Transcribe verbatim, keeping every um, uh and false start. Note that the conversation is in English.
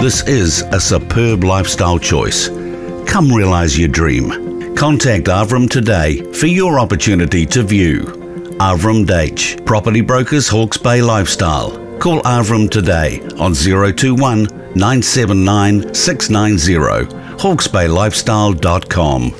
This is a superb lifestyle choice. Come realize your dream. Contact Avram today for your opportunity to view. Avram Daech, Property Brokers, Hawke's Bay Lifestyle. Call Avram today on zero two one, nine seven nine, six nine zero, hawkes bay lifestyle dot com.